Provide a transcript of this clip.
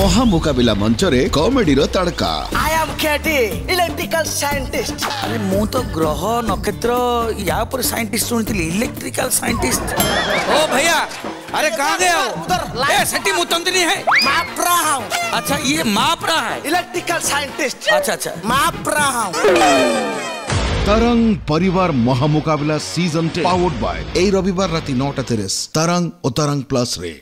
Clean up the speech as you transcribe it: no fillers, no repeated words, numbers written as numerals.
महामुकाबला मंच रे कॉमेडी रो तड़का। I am KT electrical scientist. अरे मु तो ग्रह नक्षत्र या पर साइंटिस्ट सुनथली इलेक्ट्रिकल साइंटिस्ट। ओ भैया अरे कहां गए हो? उधर ए सिटी मुतंदनी है। माप रहा हूं। अच्छा ये माप रहा है इलेक्ट्रिकल साइंटिस्ट। अच्छा अच्छा माप रहा हूं। तरंग परिवार महामुकाबला सीजन 10 पावर्ड बाय ए रविवार रात 9:30 तरंग और तरंग प्लस रे।